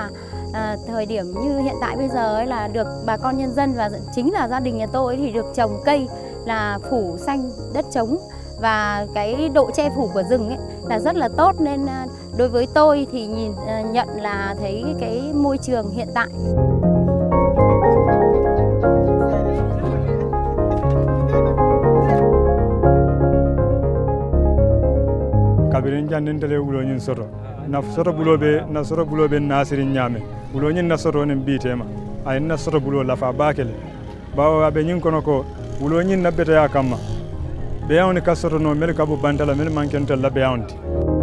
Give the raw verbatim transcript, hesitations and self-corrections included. là à, thời điểm như hiện tại bây giờ ấy là được bà con nhân dân và chính là gia đình nhà tôi thì được trồng cây là phủ xanh đất trống, và cái độ che phủ của rừng ấy là rất là tốt, nên đối với tôi thì nhìn nhận là thấy cái môi trường hiện tại. Kabirin janin tele ulo nyin soto na soto bulo be na soto bulo be nasirin nyame ulo nyin na soto ne bitema ay na soto bulo lafa bakele bawo abe nyin kono ko ulo nyin na beta yakama be yawni kasoto no mel kabu bantala mel manken tel la be yawni.